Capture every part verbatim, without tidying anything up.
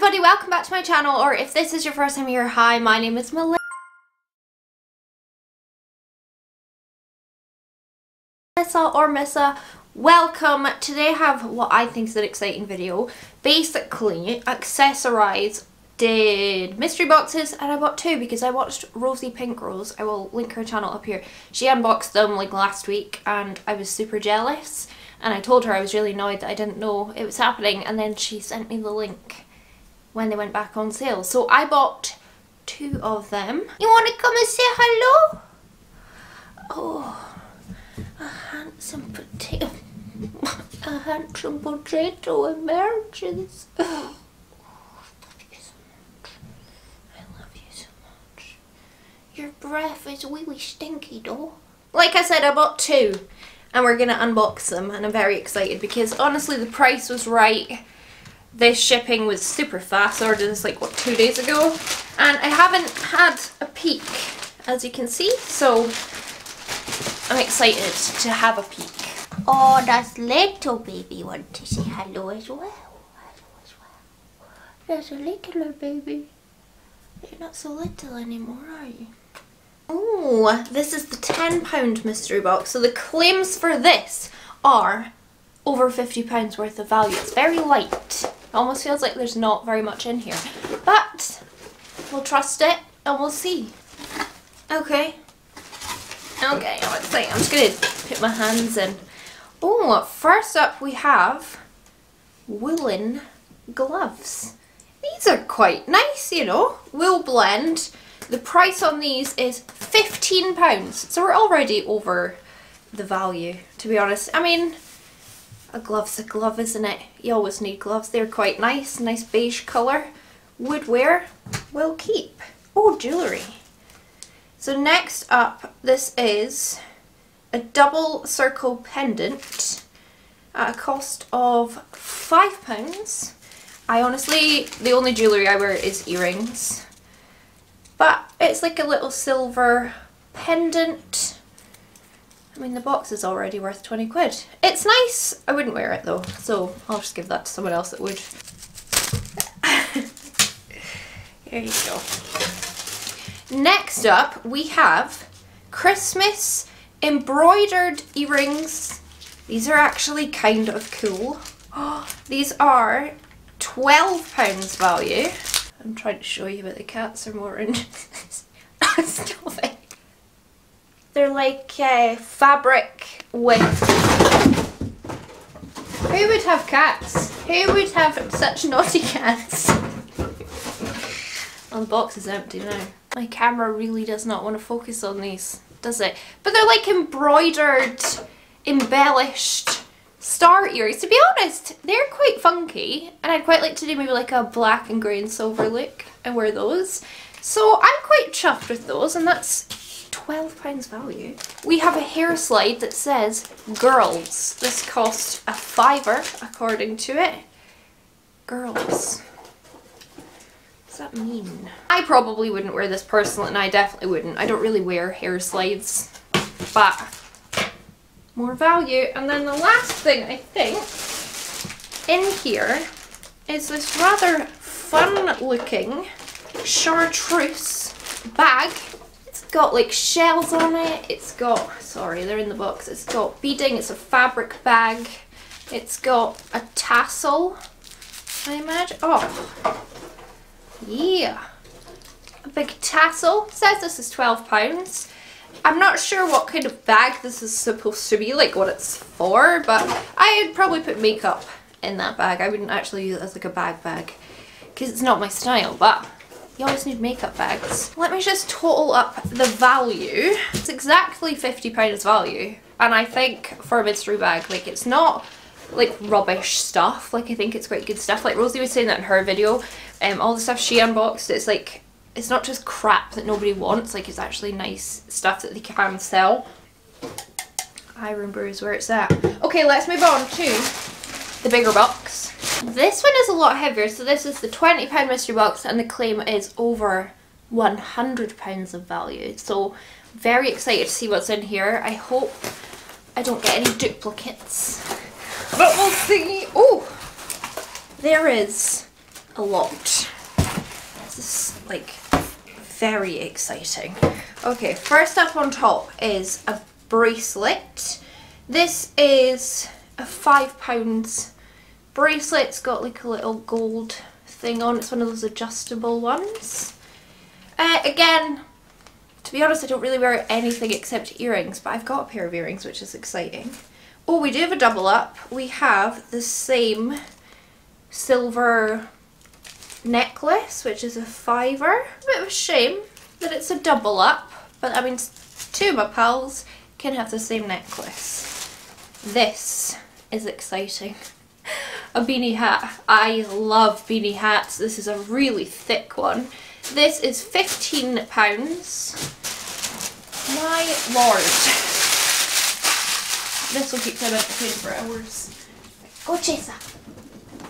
everybody, welcome back to my channel, or if this is your first time here, hi, my name is Melissa or Missa. Welcome. Today I have what I think is an exciting video. Basically, Accessorize did mystery boxes and I bought two because I watched Rosie Pink Rose. I will link her channel up here. She unboxed them like last week and I was super jealous and I told her I was really annoyed that I didn't know it was happening, and then she sent me the link when they went back on sale. So I bought two of them. You want to come and say hello? Oh, a handsome potato, a handsome potato emerges. Your breath is really stinky though. Like I said, I bought two and we're gonna unbox them and I'm very excited because honestly the price was right. This shipping was super fast. I ordered this like what two days ago and I haven't had a peek, as you can see, so I'm excited to have a peek. Oh, that's little baby want to say hello as well. Hello as well. There's a little baby. You're not so little anymore, are you? Oh, this is the ten pound mystery box. So the claims for this are over fifty pounds worth of value. It's very light. It almost feels like there's not very much in here. But we'll trust it and we'll see. Okay. Okay, let's see. I'm just going to put my hands in. Oh, first up we have woolen gloves. These are quite nice, you know. Wool blend. The price on these is fifteen pounds, so we're already over the value, to be honest. I mean, a glove's a glove, isn't it? You always need gloves. They're quite nice, nice beige colour. Would wear, will keep. Oh, jewellery. So next up, this is a double circle pendant at a cost of five pounds. I honestly, the only jewellery I wear is earrings. But it's like a little silver pendant. I mean, the box is already worth twenty quid. It's nice. I wouldn't wear it though, so I'll just give that to someone else that would. There you go. Next up, we have Christmas embroidered earrings. These are actually kind of cool. Oh, these are twelve pounds value. I'm trying to show you, but the cats are more interested. Stop it. They're like uh, fabric with... Who would have cats? Who would have such naughty cats? Well, the box is empty now. My camera really does not want to focus on these, does it? But they're like embroidered, embellished star earrings. To be honest, they're quite funky and I'd quite like to do maybe like a black and grey and silver look and wear those. So I'm quite chuffed with those, and that's twelve pounds value. We have a hair slide that says girls. This cost a fiver according to it. Girls. What does that mean? I probably wouldn't wear this personally, and I definitely wouldn't. I don't really wear hair slides, but more value. And then the last thing I think in here is this rather fun looking chartreuse bag. It's got like shells on it. It's got, sorry, they're in the box. It's got beading. It's a fabric bag. It's got a tassel, I imagine. Oh, yeah. A big tassel. It says this is twelve pounds. I'm not sure what kind of bag this is supposed to be, like what it's for, but I'd probably put makeup in that bag. I wouldn't actually use it as like a bag bag because it's not my style, but you always need makeup bags. Let me just total up the value. It's exactly fifty pounds value, and I think for a mystery bag, like it's not like rubbish stuff. Like I think it's quite good stuff. Like Rosie was saying that in her video, um, all the stuff she unboxed, it's like, it's not just crap that nobody wants, like it's actually nice stuff that they can sell. Iron Brews, where it's at. Okay, let's move on to the bigger box. This one is a lot heavier, so this is the twenty pound mystery box and the claim is over one hundred pounds of value. So, very excited to see what's in here. I hope I don't get any duplicates, but we'll see. Oh, there is a lot. This is like very exciting. Okay, first up on top is a bracelet. This is a five pounds bracelet. It's got like a little gold thing on. It's one of those adjustable ones. Uh, again, to be honest, I don't really wear anything except earrings, but I've got a pair of earrings, which is exciting. Oh, we do have a double up. We have the same silver necklace, which is a fiver. A bit of a shame that it's a double up, but I mean, two of my pals can have the same necklace. This is exciting. A beanie hat. I love beanie hats. This is a really thick one. This is fifteen pounds. My lord. This will keep them entertained for hours. Go chase that.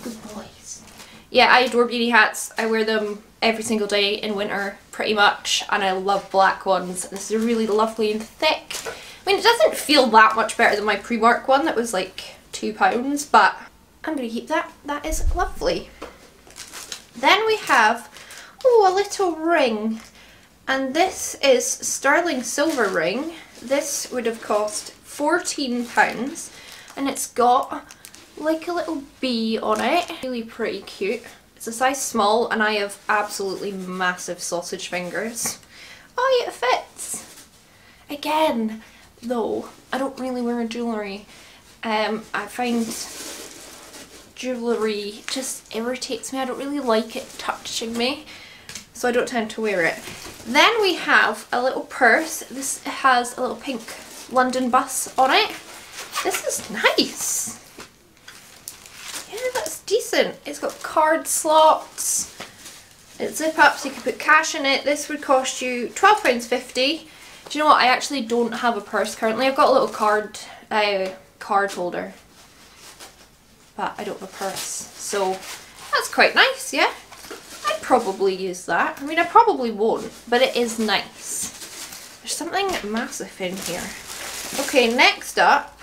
Good boys. Yeah, I adore beanie hats. I wear them every single day in winter, pretty much, and I love black ones. This is really lovely and thick. I mean, it doesn't feel that much better than my pre-work one that was like two pounds, but I'm gonna keep that. That is lovely. Then we have, oh, a little ring. And this is sterling silver ring. This would have cost fourteen pounds, and it's got like a little bee on it. Really pretty cute. It's a size small, and I have absolutely massive sausage fingers. Oh yeah, it fits. Again, though, I don't really wear jewellery. Um, I find jewellery just irritates me. I don't really like it touching me, so I don't tend to wear it. Then we have a little purse. This has a little pink London bus on it. This is nice. Yeah, that's decent. It's got card slots. It zip up so you can put cash in it. This would cost you twelve pounds fifty. Do you know what? I actually don't have a purse currently. I've got a little card, uh, card holder, but I don't have a purse. So that's quite nice, yeah. I'd probably use that. I mean, I probably won't, but it is nice. There's something massive in here. Okay, next up,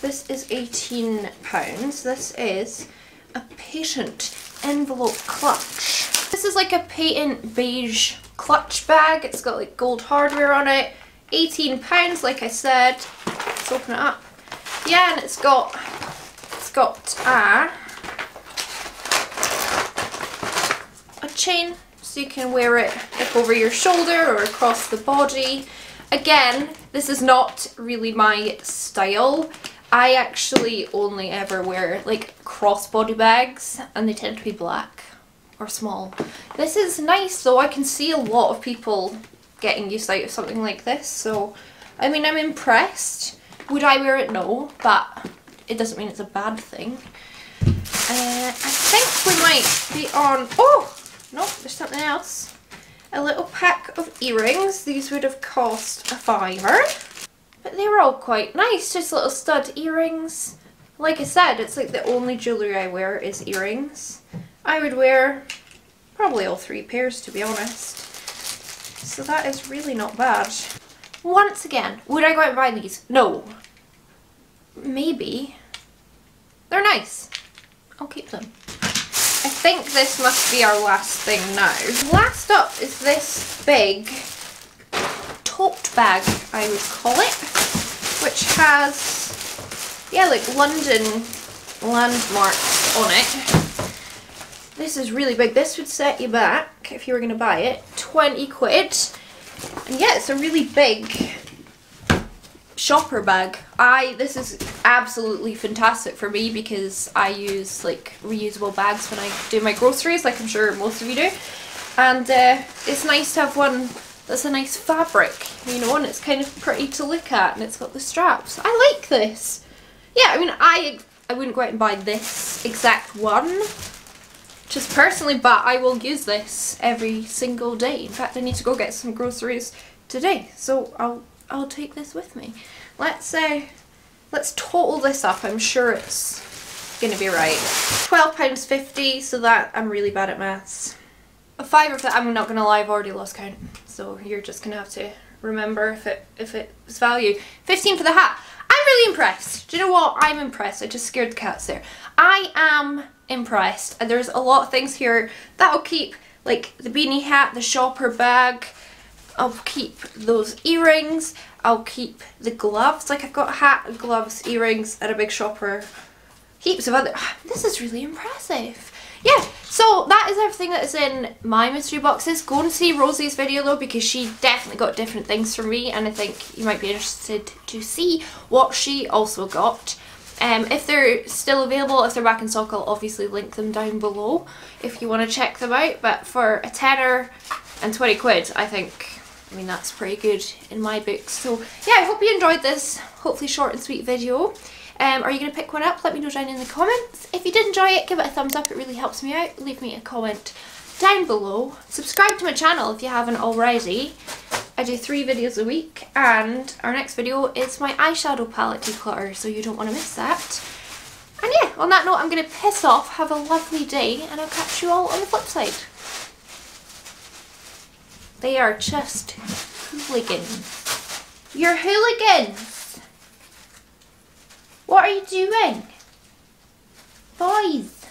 this is eighteen pounds. This is a patent envelope clutch. This is like a patent beige clutch bag. It's got like gold hardware on it. eighteen pounds, like I said. Let's open it up. Yeah, and it's got, it's got a, a chain, so you can wear it like over your shoulder or across the body. Again, this is not really my style. I actually only ever wear like crossbody bags, and they tend to be black or small. This is nice though. I can see a lot of people getting use out of something like this. So, I mean, I'm impressed. Would I wear it? No, but it doesn't mean it's a bad thing. Uh, I think we might be on, oh, no, there's something else. A little pack of earrings. These would have cost a fiver, but they were all quite nice. Just little stud earrings. Like I said, it's like the only jewellery I wear is earrings. I would wear probably all three pairs, to be honest. So that is really not bad. Once again, would I go out and buy these? No. Maybe. They're nice. I'll keep them. I think this must be our last thing now. Last up is this big tote bag, I would call it, which has, yeah, like London landmarks on it. This is really big. This would set you back, if you were going to buy it, twenty quid. And yeah, it's a really big shopper bag. I this is absolutely fantastic for me because I use like reusable bags when I do my groceries, like I'm sure most of you do, and uh, it's nice to have one that's a nice fabric, you know, and it's kind of pretty to look at, and it's got the straps. I like this. Yeah, I mean, I I wouldn't go out and buy this exact one just personally, but I will use this every single day. In fact, I need to go get some groceries today, so I'll I'll take this with me. Let's uh, let's total this up. I'm sure it's gonna be right. twelve pounds fifty, so that, I'm really bad at maths. A fiver for that, I'm not gonna lie, I've already lost count. So you're just gonna have to remember if it if it's value. fifteen for the hat. I'm really impressed. Do you know what? I'm impressed. I just scared the cats there. I am impressed. And there's a lot of things here that'll keep, like the beanie hat, the shopper bag. I'll keep those earrings. I'll keep the gloves. Like I've got a hat, gloves, earrings, and a big shopper. Heaps of other. This is really impressive. Yeah, so that is everything that is in my mystery boxes. Go and see Rosie's video though, because she definitely got different things from me, and I think you might be interested to see what she also got. Um, if they're still available, if they're back in stock, I'll obviously link them down below if you want to check them out. But for a tenner and twenty quid, I think, I mean, that's pretty good in my books. So yeah, I hope you enjoyed this hopefully short and sweet video. Um, are you going to pick one up? Let me know down in the comments. If you did enjoy it, give it a thumbs up, it really helps me out. Leave me a comment down below. Subscribe to my channel if you haven't already. I do three videos a week, and our next video is my eyeshadow palette declutter, so you don't want to miss that. And yeah, on that note, I'm going to piss off, have a lovely day, and I'll catch you all on the flip side. They are just hooligans. You're hooligans! What are you doing? Boys!